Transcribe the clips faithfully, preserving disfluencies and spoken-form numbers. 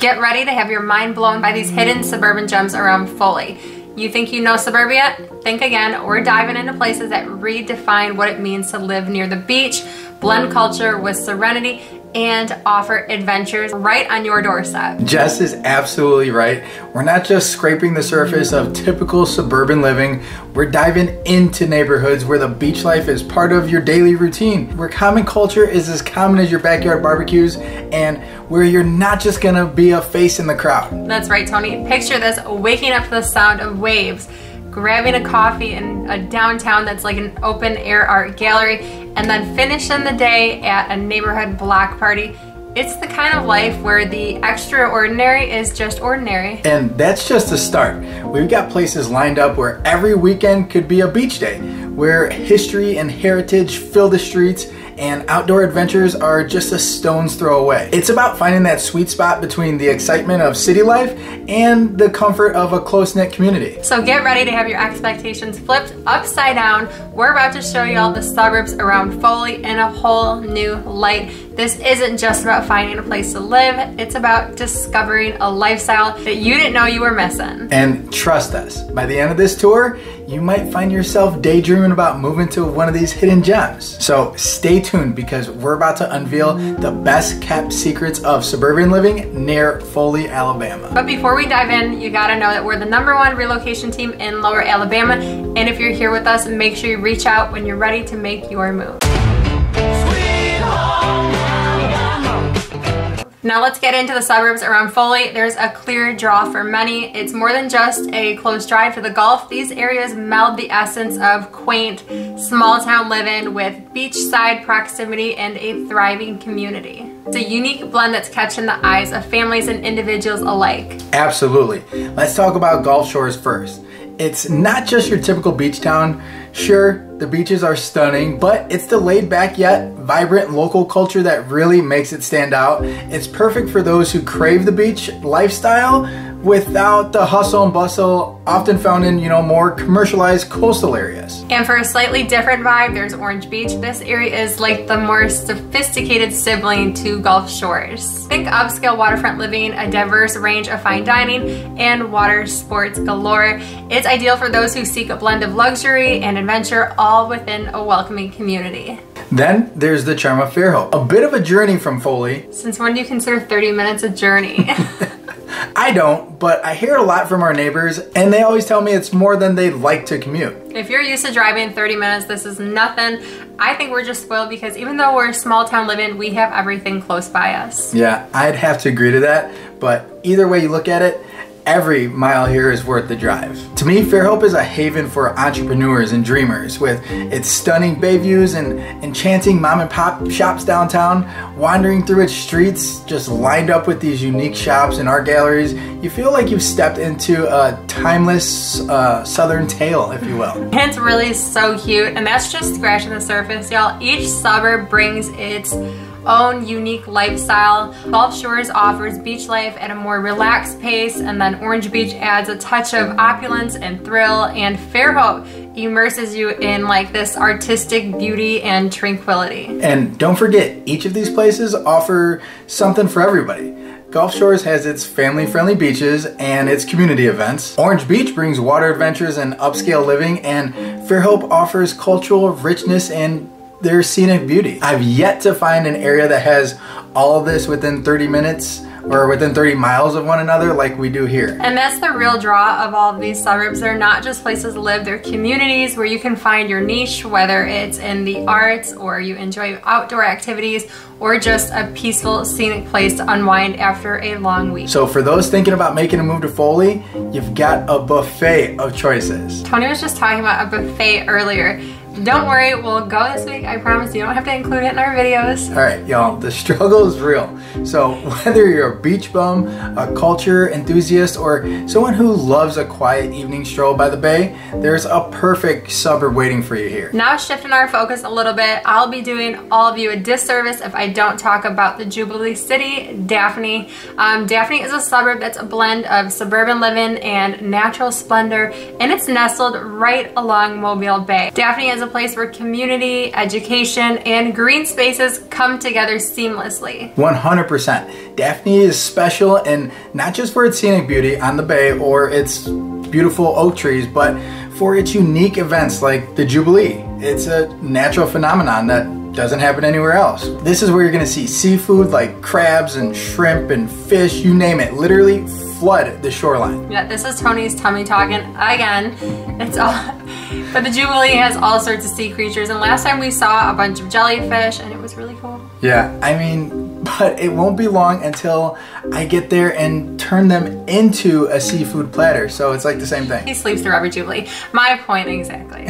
Get ready to have your mind blown by these hidden suburban gems around Foley. You think you know suburbia? Think again. We're diving into places that redefine what it means to live near the beach, blend culture with serenity, and offer adventures right on your doorstep. Jess is absolutely right. We're not just scraping the surface of typical suburban living. We're diving into neighborhoods where the beach life is part of your daily routine, where common culture is as common as your backyard barbecues, and where you're not just gonna be a face in the crowd. That's right, Tony. Picture this: waking up to the sound of waves, grabbing a coffee in a downtown that's like an open air art gallery, and then finishing the day at a neighborhood block party. It's the kind of life where the extraordinary is just ordinary. And that's just the start. We've got places lined up where every weekend could be a beach day, where history and heritage fill the streets, and outdoor adventures are just a stone's throw away. It's about finding that sweet spot between the excitement of city life and the comfort of a close-knit community. So get ready to have your expectations flipped upside down. We're about to show you all the suburbs around Foley in a whole new light. This isn't just about finding a place to live, it's about discovering a lifestyle that you didn't know you were missing. And trust us, by the end of this tour, you might find yourself daydreaming about moving to one of these hidden gems. So stay tuned, because we're about to unveil the best kept secrets of suburban living near Foley, Alabama. But before we dive in, you gotta know that we're the number one relocation team in Lower Alabama, and if you're here with us, make sure you reach out when you're ready to make your move. Now let's get into the suburbs around Foley. There's a clear draw for many. It's more than just a close drive to the Gulf. These areas meld the essence of quaint, small town living with beachside proximity and a thriving community. It's a unique blend that's catching the eyes of families and individuals alike. Absolutely. Let's talk about Gulf Shores first. It's not just your typical beach town. Sure, the beaches are stunning, but it's the laid back yet vibrant local culture that really makes it stand out. It's perfect for those who crave the beach lifestyle without the hustle and bustle often found in, you know, more commercialized coastal areas. And for a slightly different vibe, there's Orange Beach. This area is like the more sophisticated sibling to Gulf Shores. Think upscale waterfront living, a diverse range of fine dining, and water sports galore. It's ideal for those who seek a blend of luxury and adventure, all within a welcoming community. Then there's the charm of Fairhope. A bit of a journey from Foley. Since when do you consider thirty minutes a journey? I don't, but I hear a lot from our neighbors, and they always tell me it's more than they'd like to commute. If you're used to driving thirty minutes, this is nothing. I think we're just spoiled because even though we're small town living, we have everything close by us. Yeah, I'd have to agree to that, but either way you look at it, every mile here is worth the drive. To me, Fairhope is a haven for entrepreneurs and dreamers, with its stunning bay views and enchanting mom and pop shops downtown. Wandering through its streets, just lined up with these unique shops and art galleries, you feel like you've stepped into a timeless uh, southern tale, if you will. It's really so cute, and that's just scratching the surface, y'all. Each suburb brings its own unique lifestyle. Gulf Shores offers beach life at a more relaxed pace, and then Orange Beach adds a touch of opulence and thrill, and Fairhope immerses you in like this artistic beauty and tranquility. And don't forget, each of these places offer something for everybody. Gulf Shores has its family-friendly beaches and its community events. Orange Beach brings water adventures and upscale living, and Fairhope offers cultural richness and their scenic beauty. I've yet to find an area that has all of this within thirty minutes or within thirty miles of one another like we do here. And that's the real draw of all of these suburbs. They're not just places to live, they're communities where you can find your niche, whether it's in the arts or you enjoy outdoor activities or just a peaceful, scenic place to unwind after a long week. So for those thinking about making a move to Foley, you've got a buffet of choices. Tony was just talking about a buffet earlier. Don't worry, we'll go this week. I promise you don't have to include it in our videos. All right, y'all, the struggle is real. So whether you're a beach bum, a culture enthusiast, or someone who loves a quiet evening stroll by the bay, there's a perfect suburb waiting for you here. Now shifting our focus a little bit, I'll be doing all of you a disservice if I don't talk about the Jubilee City, Daphne. Um, Daphne is a suburb that's a blend of suburban living and natural splendor, and it's nestled right along Mobile Bay. Daphne is is a place where community, education, and green spaces come together seamlessly. one hundred percent. Daphne is special, and not just for its scenic beauty on the bay or its beautiful oak trees, but for its unique events like the Jubilee. It's a natural phenomenon that doesn't happen anywhere else. This is where you're gonna see seafood like crabs and shrimp and fish, you name it, literally flood the shoreline. Yeah, this is Tony's tummy talking again. It's all, but the Jubilee has all sorts of sea creatures, and last time we saw a bunch of jellyfish and it was really cool. Yeah, I mean, but it won't be long until I get there and turn them into a seafood platter, so it's like the same thing. He sleeps through every Jubilee. My point exactly.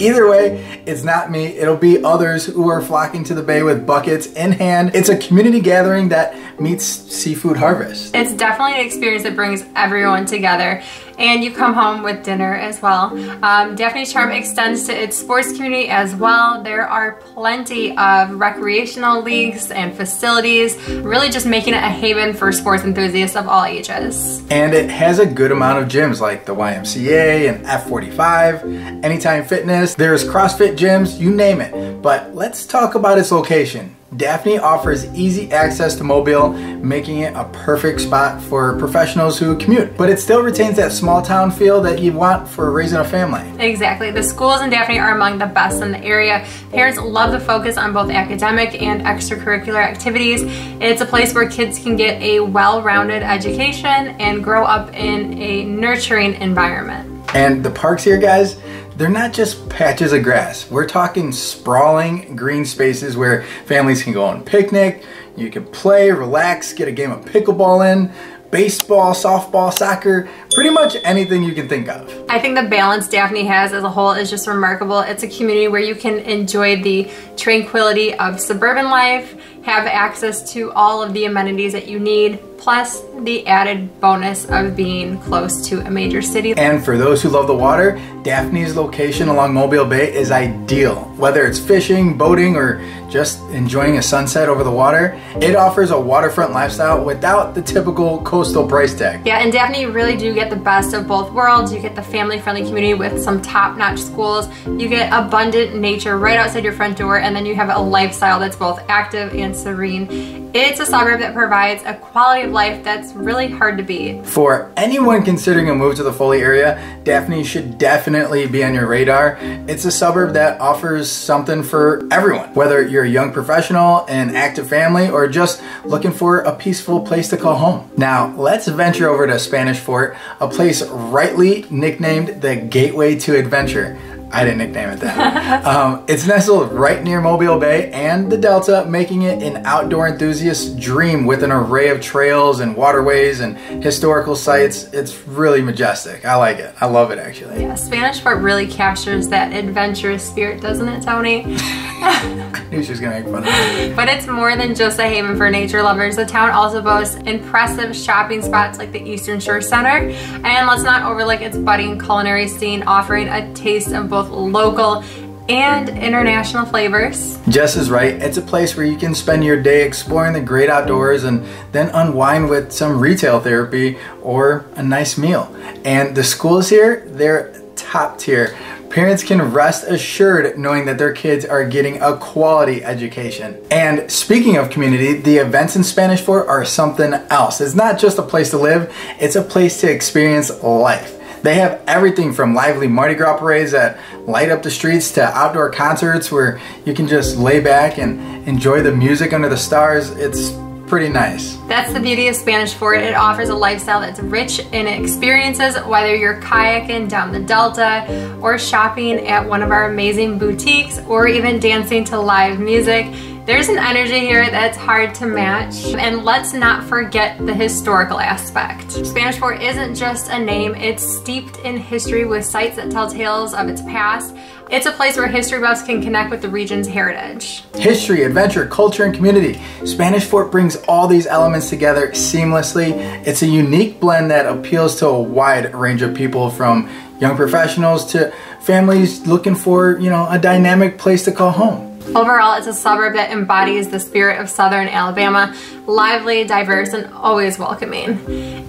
Either way, it's not me, it'll be others who are flocking to the bay with buckets in hand. It's a community gathering that meets seafood harvest. It's definitely an experience that brings everyone together, and you come home with dinner as well. Um, Daphne's Charm extends to its sports community as well. There are plenty of recreational leagues and facilities, really just making it a haven for sports enthusiasts of all ages. And it has a good amount of gyms like the Y M C A and F forty-five, Anytime Fitness, there's CrossFit gyms, you name it. But let's talk about its location. Daphne offers easy access to Mobile, making it a perfect spot for professionals who commute. But it still retains that small town feel that you want for raising a family. Exactly. The schools in Daphne are among the best in the area. Parents love the focus on both academic and extracurricular activities. It's a place where kids can get a well-rounded education and grow up in a nurturing environment. And the parks here, guys, they're not just patches of grass. We're talking sprawling green spaces where families can go on picnic, you can play, relax, get a game of pickleball in, baseball, softball, soccer, pretty much anything you can think of. I think the balance Daphne has as a whole is just remarkable. It's a community where you can enjoy the tranquility of suburban life, have access to all of the amenities that you need, plus the added bonus of being close to a major city. And for those who love the water, Daphne's location along Mobile Bay is ideal. Whether it's fishing, boating, or just enjoying a sunset over the water, it offers a waterfront lifestyle without the typical coastal price tag. Yeah, and Daphne, you really do get the best of both worlds. You get the family-friendly community with some top-notch schools, you get abundant nature right outside your front door, and then you have a lifestyle that's both active and serene. It's a suburb that provides a quality of life that's really hard to beat. For anyone considering a move to the Foley area, Daphne should definitely be on your radar. It's a suburb that offers something for everyone, whether you're a young professional, an active family, or just looking for a peaceful place to call home. Now, let's venture over to Spanish Fort, a place rightly nicknamed the Gateway to Adventure. I didn't nickname it that. um, it's nestled right near Mobile Bay and the Delta, making it an outdoor enthusiast's dream with an array of trails and waterways and historical sites. It's really majestic. I like it. I love it, actually. Yeah, Spanish Fort really captures that adventurous spirit, doesn't it, Tony? I knew she was going to make fun of me. But it's more than just a haven for nature lovers. The town also boasts impressive shopping spots like the Eastern Shore Center. And let's not overlook its budding culinary scene, offering a taste of both both local and international flavors. Jess is right. It's a place where you can spend your day exploring the great outdoors and then unwind with some retail therapy or a nice meal. And the schools here, they're top tier. Parents can rest assured knowing that their kids are getting a quality education. And speaking of community, the events in Spanish Fort are something else. It's not just a place to live, it's a place to experience life. They have everything from lively Mardi Gras parades that light up the streets to outdoor concerts where you can just lay back and enjoy the music under the stars. It's pretty nice. That's the beauty of Spanish Fort. It offers a lifestyle that's rich in experiences, whether you're kayaking down the Delta or shopping at one of our amazing boutiques or even dancing to live music. There's an energy here that's hard to match. And let's not forget the historical aspect. Spanish Fort isn't just a name, it's steeped in history with sites that tell tales of its past. It's a place where history buffs can connect with the region's heritage. History, adventure, culture, and community. Spanish Fort brings all these elements together seamlessly. It's a unique blend that appeals to a wide range of people, from young professionals to families looking for, you know, a dynamic place to call home. Overall, it's a suburb that embodies the spirit of Southern Alabama, lively, diverse, and always welcoming.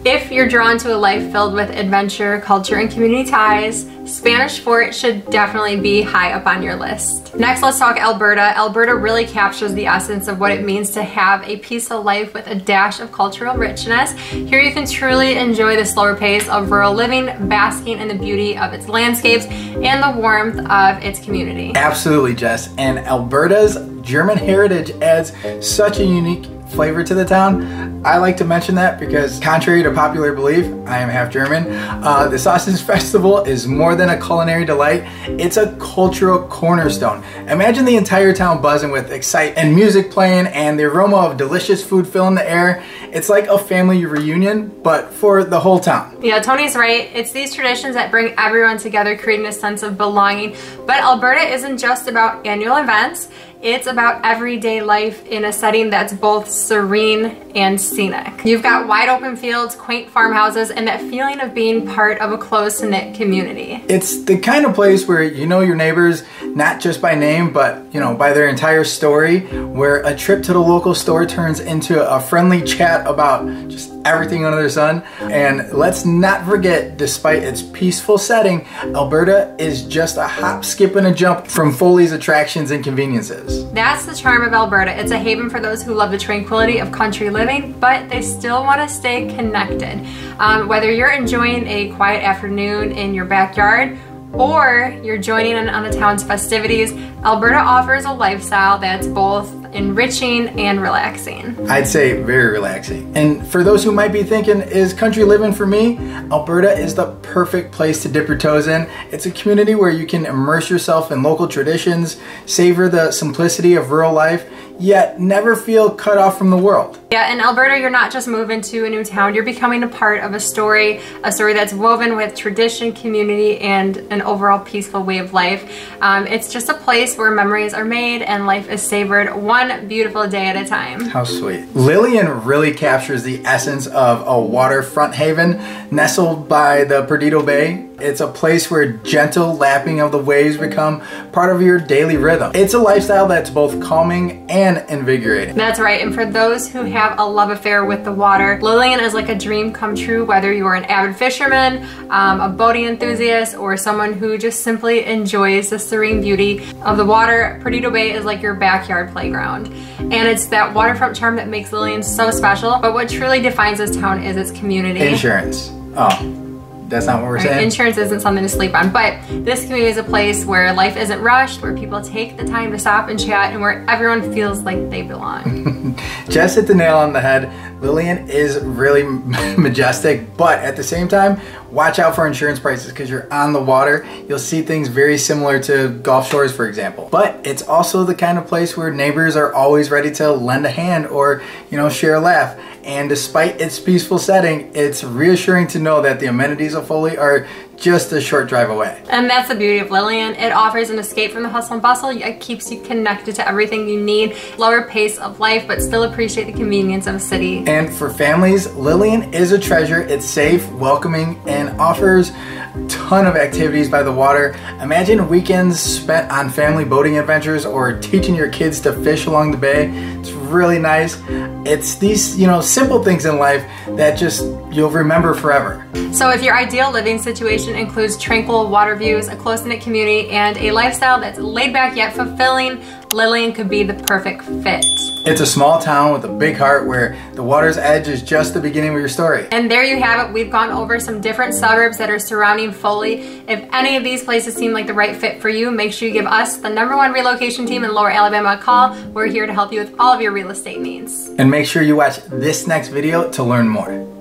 If you're drawn to a life filled with adventure, culture, and community ties, Spanish Fort should definitely be high up on your list. Next, let's talk Alberta. Alberta really captures the essence of what it means to have a piece of life with a dash of cultural richness. Here you can truly enjoy the slower pace of rural living, basking in the beauty of its landscapes and the warmth of its community. Absolutely, Jess. And Alberta's German heritage adds such a unique flavor to the town. I like to mention that because, contrary to popular belief, I am half German. Uh, the Sausage Festival is more than a culinary delight, it's a cultural cornerstone. Imagine the entire town buzzing with excitement and music playing and the aroma of delicious food filling the air. It's like a family reunion, but for the whole town. Yeah, Tony's right. It's these traditions that bring everyone together, creating a sense of belonging. But Alberta isn't just about annual events. It's about everyday life in a setting that's both serene and scenic. You've got wide open fields, quaint farmhouses, and that feeling of being part of a close-knit community. It's the kind of place where you know your neighbors, not just by name, but you know, by their entire story, where a trip to the local store turns into a friendly chat about just everything under the sun. And let's not forget, despite its peaceful setting, Alberta is just a hop, skip, and a jump from Foley's attractions and conveniences. That's the charm of Alberta. It's a haven for those who love the tranquility of country living, but they still want to stay connected. Um, whether you're enjoying a quiet afternoon in your backyard, or you're joining in on the town's festivities, Alberta offers a lifestyle that's both enriching and relaxing. I'd say very relaxing. And for those who might be thinking, is country living for me? Alberta is the perfect place to dip your toes in. It's a community where you can immerse yourself in local traditions, savor the simplicity of rural life, yet never feel cut off from the world. Yeah, in Alberta, you're not just moving to a new town, you're becoming a part of a story, a story that's woven with tradition, community, and an overall peaceful way of life. Um, it's just a place where memories are made and life is savored one beautiful day at a time. How sweet. Lillian really captures the essence of a waterfront haven nestled by the Perdido Bay. It's a place where gentle lapping of the waves become part of your daily rhythm. It's a lifestyle that's both calming and invigorating. That's right, and for those who have a love affair with the water, Lillian is like a dream come true, whether you are an avid fisherman, um, a boating enthusiast, or someone who just simply enjoys the serene beauty of the water. Perdido Bay is like your backyard playground. And it's that waterfront charm that makes Lillian so special, but what truly defines this town is its community. Insurance. Oh. That's not what we're saying. Insurance isn't something to sleep on, but this community is a place where life isn't rushed, where people take the time to stop and chat, and where everyone feels like they belong. Jess hit the nail on the head. Lillian is really majestic, but at the same time, watch out for insurance prices because you're on the water. You'll see things very similar to Gulf Shores, for example. But it's also the kind of place where neighbors are always ready to lend a hand or, you know, share a laugh. And despite its peaceful setting, it's reassuring to know that the amenities of Foley are just a short drive away. And that's the beauty of Lillian. It offers an escape from the hustle and bustle. It keeps you connected to everything you need, lower pace of life, but still appreciate the convenience of a city. And for families, Lillian is a treasure. It's safe, welcoming, and offers a ton of activities by the water. Imagine weekends spent on family boating adventures or teaching your kids to fish along the bay. It's really nice. It's these, you know, simple things in life that just you'll remember forever. So if your ideal living situation includes tranquil water views, a close-knit community, and a lifestyle that's laid back yet fulfilling, Lillian could be the perfect fit. It's a small town with a big heart where the water's edge is just the beginning of your story. And there you have it. We've gone over some different suburbs that are surrounding Foley. If any of these places seem like the right fit for you, make sure you give us, the number one relocation team in Lower Alabama, a call. We're here to help you with all of your real estate needs. And make sure you watch this next video to learn more.